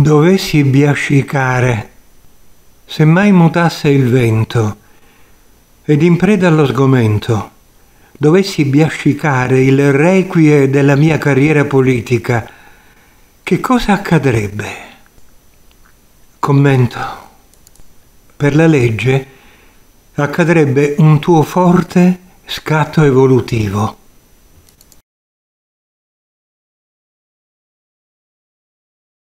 dovessi biascicare, semmai mutasse il vento, ed in preda allo sgomento, dovessi biascicare il requie della mia carriera politica, che cosa accadrebbe? Commento. Per la legge accadrebbe un tuo forte scatto evolutivo.